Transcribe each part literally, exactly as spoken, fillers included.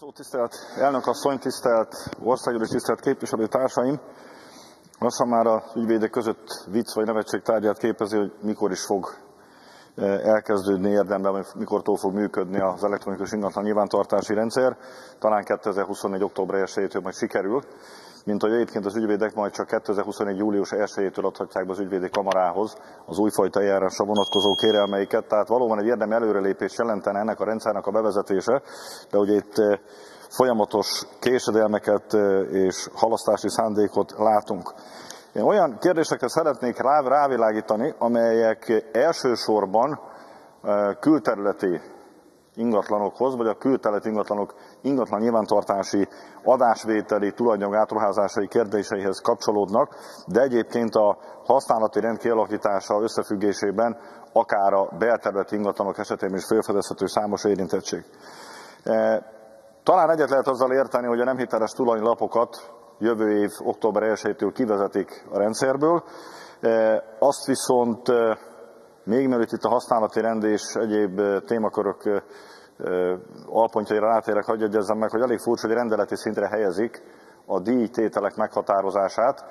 Szó, tisztelt elnök asszony, tisztelt országgyűlés, tisztelt képviselőtársaim! Azt, ha már a ügyvédek között vicc vagy nevetség tárgyát képezi, hogy mikor is fog elkezdődni érdemben, vagy mikortól fog működni az elektronikus ingatlan nyilvántartási rendszer. Talán kétezer-huszonnégy október elsejétől majd sikerül, mint ahogy egyébként az ügyvédek majd csak kétezer-huszonnégy július elsejétől adhatják be az ügyvédi kamarához az újfajta eljárásra vonatkozó kérelmeiket. Tehát valóban egy érdemi előrelépés jelentene ennek a rendszernek a bevezetése, de ugye itt folyamatos késedelmeket és halasztási szándékot látunk. Én olyan kérdésekre szeretnék rávilágítani, amelyek elsősorban külterületi ingatlanokhoz, vagy a külterületi ingatlanok ingatlan nyilvántartási, adásvételi, tulajdonjog átruházásai kérdéseihez kapcsolódnak, de egyébként a használati rend kialakítása összefüggésében akár a belterületi ingatlanok esetében is felfedezhető számos érintettség. Talán egyet lehet azzal érteni, hogy a nem hiteles tulajdonlapokat jövő év október elsejétől kivezetik a rendszerből. Azt viszont még mielőtt itt a használati rend és egyéb témakörök alpontjaira rátérek, hadd jegyezzem meg, hogy elég furcsa, hogy rendeleti szintre helyezik a díjtételek meghatározását.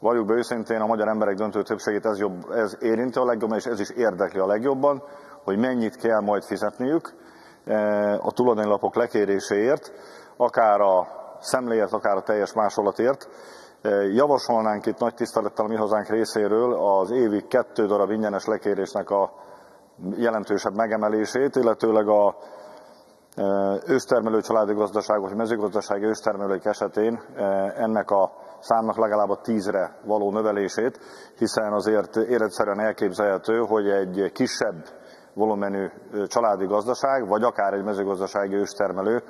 Valljuk be őszintén, a magyar emberek döntő többségét ez, jobb, ez érinti a legjobban, és ez is érdekli a legjobban, hogy mennyit kell majd fizetniük a tulajdonlapok lekéréséért, akár a szemléért, akár a teljes másolatért. Javasolnánk itt nagy tisztelettel a Mi Hazánk részéről az évi kettő darab ingyenes lekérésnek a jelentősebb megemelését, illetőleg a őstermelő családi gazdaságok, mezőgazdasági őstermelők esetén ennek a számnak legalább a tízre való növelését, hiszen azért életszerűen elképzelhető, hogy egy kisebb volumenű családi gazdaság, vagy akár egy mezőgazdasági őstermelő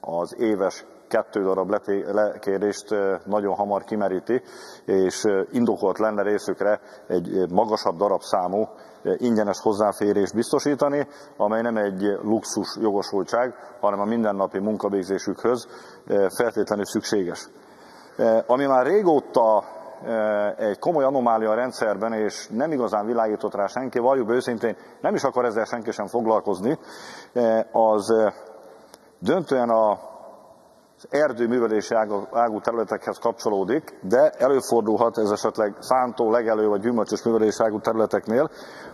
az éves kettő darab lekérést nagyon hamar kimeríti, és indokolt lenne részükre egy magasabb darabszámú ingyenes hozzáférést biztosítani, amely nem egy luxus jogosultság, hanem a mindennapi munkavégzésükhöz feltétlenül szükséges. Ami már régóta egy komoly anomália a rendszerben, és nem igazán világított rá senki, valljuk be őszintén, nem is akar ezzel senki sem foglalkozni, az döntően a az erdőművelési ágú területekhez kapcsolódik, de előfordulhat ez esetleg szántó, legelő vagy gyümölcsös művelési ágú területeknél.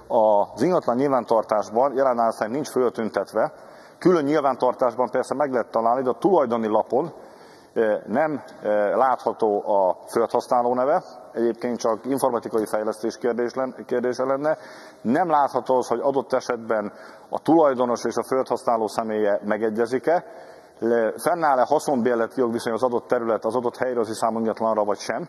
Az ingatlan nyilvántartásban jelenállás szerint nincs föltüntetve, külön nyilvántartásban persze meg lehet találni, de a tulajdoni lapon nem látható a földhasználó neve, egyébként csak informatikai fejlesztés kérdése lenne, nem látható az, hogy adott esetben a tulajdonos és a földhasználó személye megegyezik-e, fennáll-e haszonbérleti jogviszony az adott terület, az adott helyre az iszámú ingatlanra, vagy sem.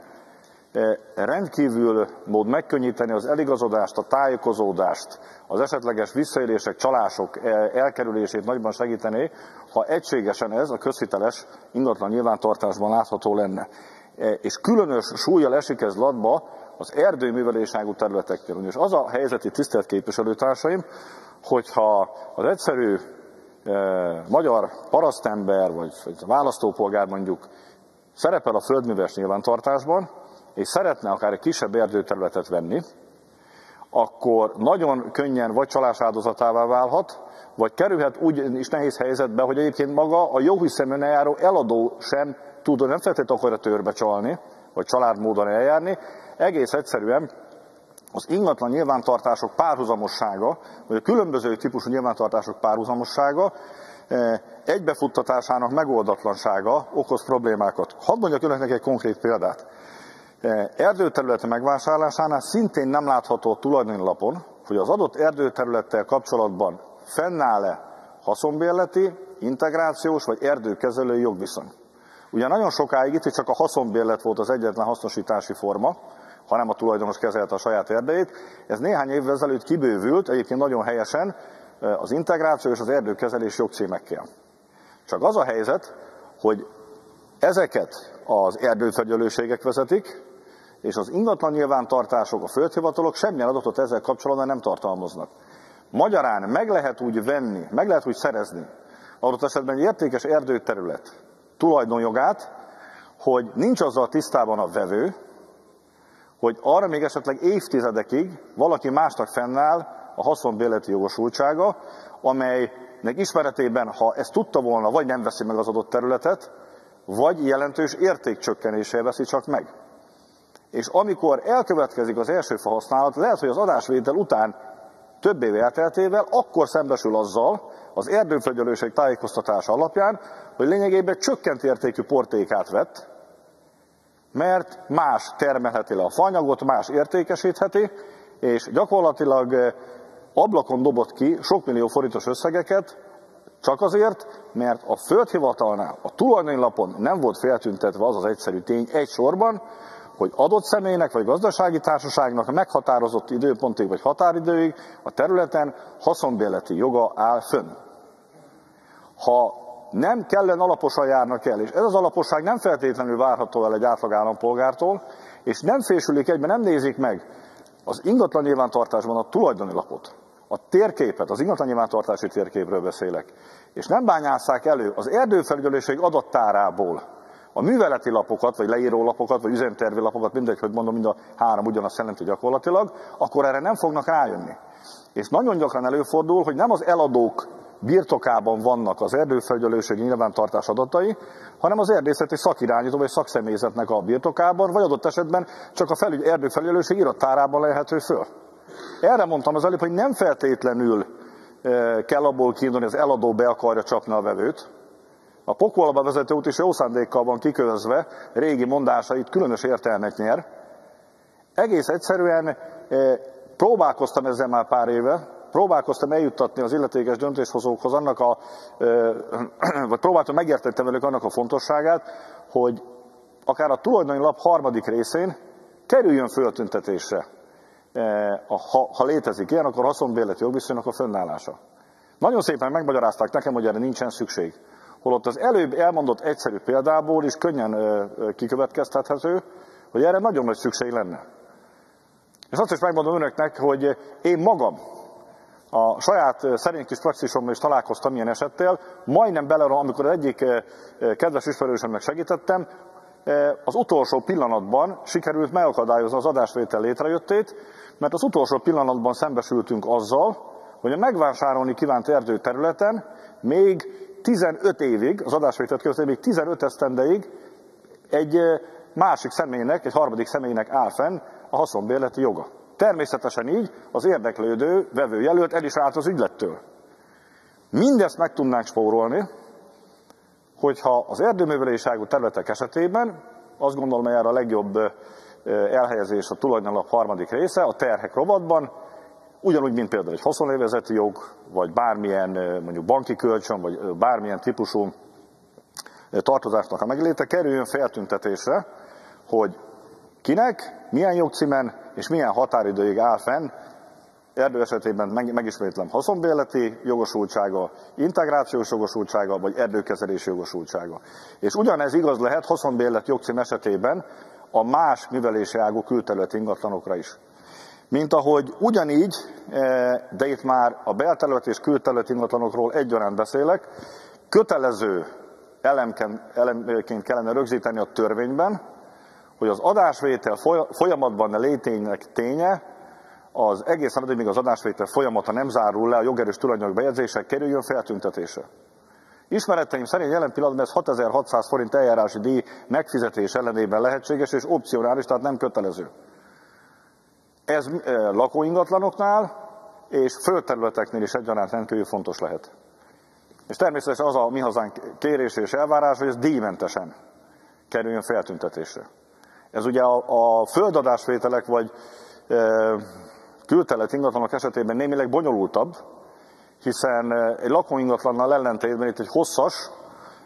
Rendkívül mód megkönnyíteni az eligazodást, a tájékozódást, az esetleges visszaélések, csalások elkerülését nagyban segítené, ha egységesen ez a közhiteles ingatlan nyilvántartásban látható lenne. És különös súllyal esik ez latba az erdőműveléságú területeknél. És az a helyzeti, tisztelt képviselőtársaim, hogyha az egyszerű magyar parasztember, vagy választópolgár mondjuk szerepel a földműves nyilvántartásban, és szeretne akár egy kisebb erdőterületet venni, akkor nagyon könnyen vagy csalás áldozatává válhat, vagy kerülhet úgy is nehéz helyzetbe, hogy egyébként maga a jóhiszeműen eljáró eladó sem tud, nem feltétlenül akarja törbe csalni, vagy családmódon eljárni. Egész egyszerűen az ingatlan nyilvántartások párhuzamossága, vagy a különböző típusú nyilvántartások párhuzamossága egybefuttatásának megoldatlansága okoz problémákat. Hadd mondjak önöknek egy konkrét példát. Erdőterület megvásárlásánál szintén nem látható a tulajdonlapon, hogy az adott erdőterülettel kapcsolatban fennáll-e haszonbérleti, integrációs vagy erdőkezelői jogviszony. Ugye nagyon sokáig itt csak a haszonbérlet volt az egyetlen hasznosítási forma, hanem a tulajdonos kezelte a saját erdejét. Ez néhány évvel ezelőtt kibővült, egyébként nagyon helyesen, az integráció és az erdőkezelés jogcímekkel. Csak az a helyzet, hogy ezeket az erdőfelügyelőségek vezetik, és az ingatlan nyilvántartások, a földhivatalok semmilyen adatot ezzel kapcsolatban nem tartalmaznak. Magyarán meg lehet úgy venni, meg lehet úgy szerezni adott esetben egy értékes erdőterület tulajdonjogát, hogy nincs azzal tisztában a vevő, hogy arra még esetleg évtizedekig valaki másnak fennáll a haszonbérleti jogosultsága, amely Még ismeretében, ha ezt tudta volna, vagy nem veszi meg az adott területet, vagy jelentős értékcsökkenéssel veszi csak meg. És amikor elkövetkezik az első fa használat, lehet, hogy az adásvétel után több év elteltével, akkor szembesül azzal az erdőfelügyelőség tájékoztatása alapján, hogy lényegében csökkent értékű portékát vett, mert más termelheti le a faanyagot, más értékesítheti, és gyakorlatilag ablakon dobott ki sok millió forintos összegeket, csak azért, mert a földhivatalnál, a tulajdonlapon nem volt feltüntetve az az egyszerű tény egy sorban, hogy adott személynek vagy gazdasági társaságnak meghatározott időpontig vagy határidőig a területen haszonbérleti joga áll fönn. Ha nem kellene alaposan járnak el, és ez az alaposság nem feltétlenül várható el egy átlag állampolgártól, és nem fésülik egyben, nem nézik meg az ingatlan nyilvántartásban a tulajdoni lapot, a térképet, az ingatlan nyilvántartási térképről beszélek, és nem bányásszák elő az erdőfelügyelőség adattárából a műveleti lapokat, vagy leírólapokat, vagy üzemtervi lapokat, mindegy, hogy mondom, mind a három ugyanazt jelenti gyakorlatilag, akkor erre nem fognak rájönni. És nagyon gyakran előfordul, hogy nem az eladók birtokában vannak az erdőfelügyelőség nyilvántartás adatai, hanem az erdészeti szakirányító vagy szakszemélyzetnek a birtokában, vagy adott esetben csak a felügy, erdőfelügyelőség irattárában lehető föl. Erre mondtam az előbb, hogy nem feltétlenül kell abból kiindulni, hogy az eladó be akarja csapni a vevőt. A pokolba vezető út is jó szándékkal van kiközve, régi mondása itt különös értelmet nyer. Egész egyszerűen próbálkoztam ezzel már pár éve, próbálkoztam eljuttatni az illetékes döntéshozókhoz annak a, vagy próbáltam megérteni velük annak a fontosságát, hogy akár a tulajdoni lap harmadik részén kerüljön föltüntetésre. Ha, ha létezik ilyen, akkor haszonbérleti jogviszonynak a fönnállása. Nagyon szépen megmagyarázták nekem, hogy erre nincsen szükség. Holott az előbb elmondott egyszerű példából is könnyen kikövetkeztethető, hogy erre nagyon nagy szükség lenne. És azt is megmondom önöknek, hogy én magam a saját szerény kis praxisommal is találkoztam ilyen esettel, majdnem belerohantam, amikor az egyik kedves ismerősömnek segítettem, az utolsó pillanatban sikerült megakadályozni az adásvétel létrejöttét, mert az utolsó pillanatban szembesültünk azzal, hogy a megvásárolni kívánt erdőterületen még tizenöt évig, az adásvételt között még tizenöt esztendeig egy másik személynek, egy harmadik személynek áll fenn a haszonbérleti joga. Természetesen így az érdeklődő vevőjelölt el is állt az ügylettől. Mindezt meg tudnánk spórolni, hogyha az erdőművelési ágú területek esetében, azt gondolom, hogy erre a legjobb elhelyezés a tulajdonlap harmadik része, a terhek rovatban, ugyanúgy, mint például egy haszonélvezeti jog, vagy bármilyen mondjuk banki kölcsön, vagy bármilyen típusú tartozásnak a megléte, kerüljön feltüntetésre, hogy kinek, milyen jogcímen és milyen határidőig áll fenn, erdő esetében megismétlem haszonbérleti jogosultsága, integrációs jogosultsága, vagy erdőkezelési jogosultsága. És ugyanez igaz lehet haszonbérleti jogcím esetében a más művelési ágú külterületi ingatlanokra is. Mint ahogy ugyanígy, de itt már a belterület és külterület ingatlanokról egyaránt beszélek, kötelező elemként kellene rögzíteni a törvényben, hogy az adásvétel folyamatban léténynek ténye, az egészen addig, míg az adásvétel folyamata nem zárul le, a jogerős tulajdonjog bejegyzése kerüljön feltüntetése. Ismereteim szerint jelen pillanatban ez hatezer-hatszáz forint eljárási díj megfizetés ellenében lehetséges és opcionális, tehát nem kötelező. Ez lakóingatlanoknál és földterületeknél is egyaránt rendkívül fontos lehet. És természetesen az a Mi Hazánk kérés és elvárás, hogy ez díjmentesen kerüljön feltüntetésre. Ez ugye a, a földadásvételek vagy e, külterületi ingatlanok esetében némileg bonyolultabb, hiszen egy lakóingatlannal ellentétben itt egy hosszas,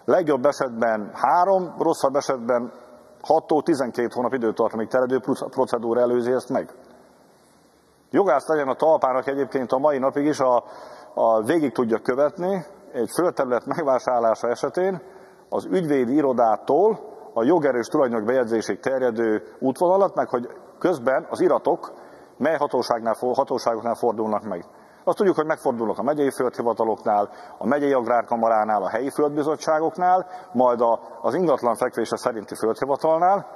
legjobb esetben három, rosszabb esetben hattól tizenkét hónap időtartamig terjedő procedúra előzi ezt meg. Jogász legyen a talpának egyébként a mai napig is a, a végig tudja követni egy földterület megvásárlása esetén az ügyvédi irodától a jogerős tulajdonjog bejegyzésig terjedő útvonalat, meg hogy közben az iratok mely hatóságnál, hatóságoknál fordulnak meg. Azt tudjuk, hogy megfordulnak a megyei földhivataloknál, a megyei agrárkamaránál, a helyi földbizottságoknál, majd a, az ingatlan fekvése szerinti földhivatalnál,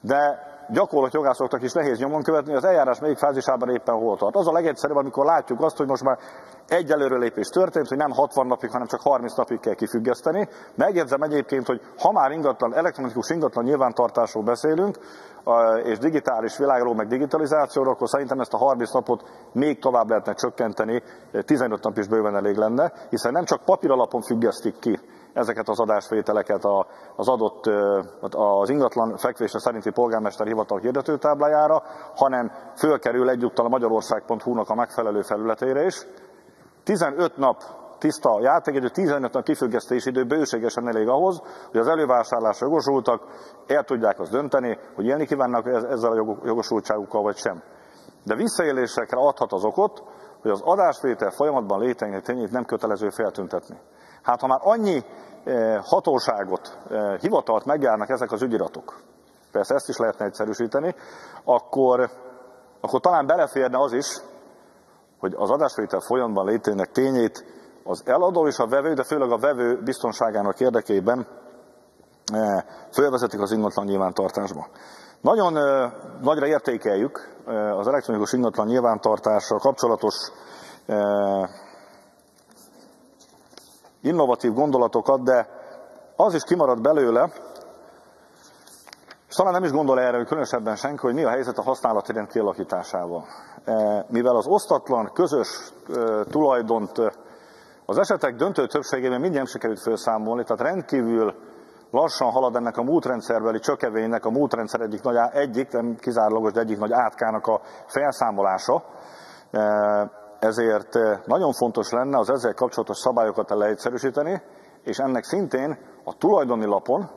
de gyakorlati jogászoknak is nehéz nyomon követni, az eljárás melyik fázisában éppen hol tart. Az a legegyszerűbb, amikor látjuk azt, hogy most már egy előrelépés történt, hogy nem hatvan napig, hanem csak harminc napig kell kifüggeszteni. Megjegyzem egyébként, hogy ha már ingatlan, elektronikus ingatlan nyilvántartásról beszélünk, és digitális világról, meg digitalizációról, akkor szerintem ezt a harminc napot még tovább lehetne csökkenteni, tizenöt nap is bőven elég lenne, hiszen nem csak papíralapon függesztik ki ezeket az adásvételeket az adott, az ingatlan fekvése szerinti polgármester hivatal hirdetőtáblájára, hanem fölkerül egyúttal a magyarország pont hu-nak a megfelelő felületére is. tizenöt nap tiszta játékidő, tizenöt nap kifüggesztési idő bőségesen elég ahhoz, hogy az elővásárlásra jogosultak el tudják azt dönteni, hogy élni kívánnak ezzel a jogosultságukkal vagy sem. De visszaélésekre adhat az okot, hogy az adásvétel folyamatban létező tényét nem kötelező feltüntetni. Hát ha már annyi hatóságot, hivatalt megjárnak ezek az ügyiratok, persze ezt is lehetne egyszerűsíteni, akkor, akkor talán beleférne az is, hogy az adásvétel folyamatban létező tényét az eladó és a vevő, de főleg a vevő biztonságának érdekében fölvezetik az ingatlan nyilvántartásba. Nagyon nagyra értékeljük az elektronikus ingatlan nyilvántartással kapcsolatos innovatív gondolatokat, de az is kimarad belőle, és talán nem is gondol erre, hogy különösebben senki, hogy mi a helyzet a használati rend kialakításával. Mivel az osztatlan, közös tulajdont az esetek döntő többségében mindjárt sikerült felszámolni, tehát rendkívül lassan halad ennek a múltrendszerbeli csökevénynek, a múltrendszer egyik nagy, egyik, nem kizárólagos, de egyik nagy átkának a felszámolása. Ezért nagyon fontos lenne az ezzel kapcsolatos szabályokat leegyszerűsíteni, és ennek szintén a tulajdoni lapon,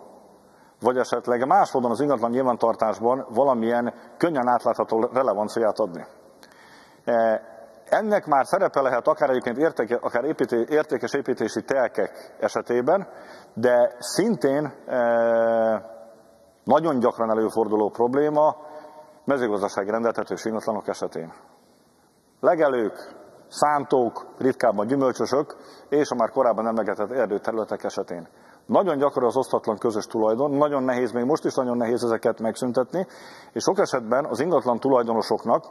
vagy esetleg más módon az ingatlan nyilvántartásban valamilyen könnyen átlátható relevanciát adni. Ennek már szerepe lehet akár egyébként értéke, akár építé, értékes építési telkek esetében, de szintén e, nagyon gyakran előforduló probléma mezőgazdasági rendeltetős ingatlanok esetén. Legelők, szántók, ritkábban gyümölcsösök, és a már korábban emlegetett erdőterületek esetén. Nagyon gyakran az osztatlan közös tulajdon, nagyon nehéz, még most is nagyon nehéz ezeket megszüntetni, és sok esetben az ingatlan tulajdonosoknak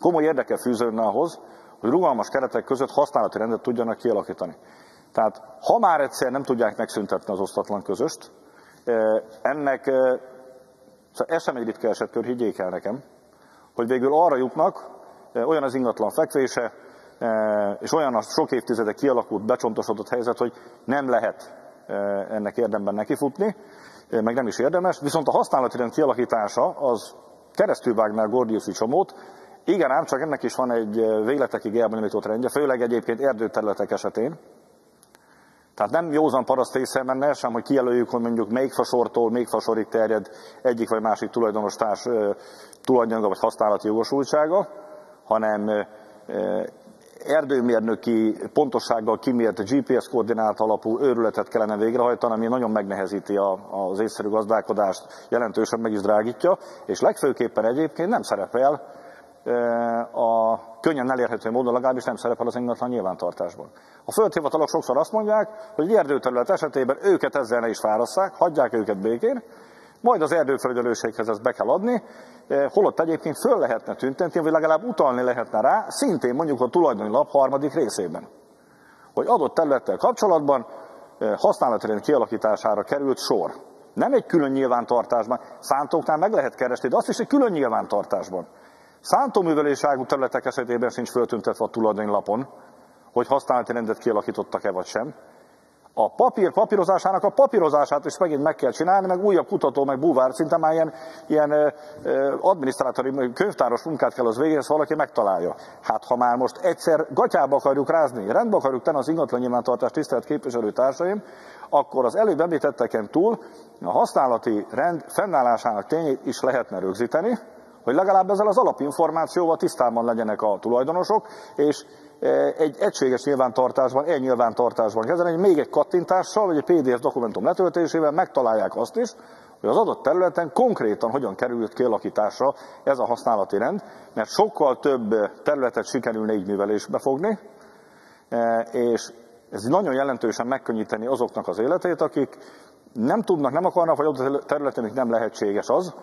komoly érdeke fűződne ahhoz, hogy rugalmas keretek között használati rendet tudjanak kialakítani. Tehát ha már egyszer nem tudják megszüntetni az osztatlan közöst, ennek, ez sem egy ritka esetkör, higgyék el nekem, hogy végül arra jutnak, olyan az ingatlan fekvése, és olyan a sok évtizede kialakult, becsontosodott helyzet, hogy nem lehet ennek érdemben nekifutni, meg nem is érdemes, viszont a használati rend kialakítása az keresztülvágná a gordiuszi csomót. Igen ám, csak ennek is van egy végletekig elbonyolított rendje, főleg egyébként erdőterületek esetén. Tehát nem józan paraszt észre menne sem, hogy kijelöljük, hogy mondjuk melyik fasortól, melyik fasorig terjed egyik vagy másik tulajdonos társ tulajdonjoga vagy használati jogosultsága, hanem erdőmérnöki pontossággal kimért gé pé es koordinált alapú őrületet kellene végrehajtani, ami nagyon megnehezíti az észszerű gazdálkodást, jelentősen meg is drágítja, és legfőképpen egyébként nem szerepel a könnyen elérhető módon, legalábbis nem szerepel az ingatlan nyilvántartásban. A földhivatalok sokszor azt mondják, hogy egy erdőterület esetében őket ezzel ne is fárasszák, hagyják őket békén, majd az erdőfelügyelőséghez ezt be kell adni, holott egyébként föl lehetne tüntetni, vagy legalább utalni lehetne rá, szintén mondjuk a tulajdoni lap harmadik részében. Hogy adott területtel kapcsolatban használati rend kialakítására került sor. Nem egy külön nyilvántartásban, szántóknál meg lehet keresni, de azt is egy külön nyilvántartásban. Szántóművelés ágú területek esetében sincs föltüntetve a tulajdoni lapon, hogy használati rendet kialakítottak-e vagy sem. A papír papírozásának a papírozását is megint meg kell csinálni, meg újabb kutató, meg búvár, szinte már ilyen, ilyen adminisztrátori, könyvtáros munkát kell az végén, ezt valaki megtalálja. Hát ha már most egyszer gatyába akarjuk rázni, rendbe akarjuk tenni az ingatlan nyilvántartást, tisztelt képviselőtársaim, akkor az előbb említetteken túl a használati rend fennállásának tényét is lehetne rögzíteni, hogy legalább ezzel az alapinformációval tisztában legyenek a tulajdonosok, és egy egységes nyilvántartásban, egy nyilvántartásban kezelni, még egy kattintással, vagy egy pé dé ef dokumentum letöltésével megtalálják azt is, hogy az adott területen konkrétan hogyan került kialakításra ez a használati rend, mert sokkal több területet sikerülne így művelésbe fogni, és ez nagyon jelentősen megkönnyíteni azoknak az életét, akik nem tudnak, nem akarnak, vagy adott területen még nem lehetséges az,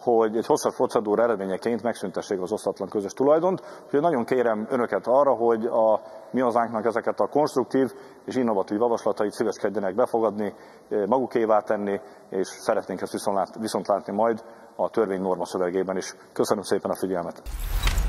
hogy egy hosszabb procedúra eredményeként megszüntessék az osztatlan közös tulajdont. Úgyhogy nagyon kérem önöket arra, hogy a Mi Hazánknak ezeket a konstruktív és innovatív javaslatait szíveskedjenek befogadni, magukévá tenni, és szeretnénk ezt viszont látni majd a törvény normaszövegében is. Köszönöm szépen a figyelmet!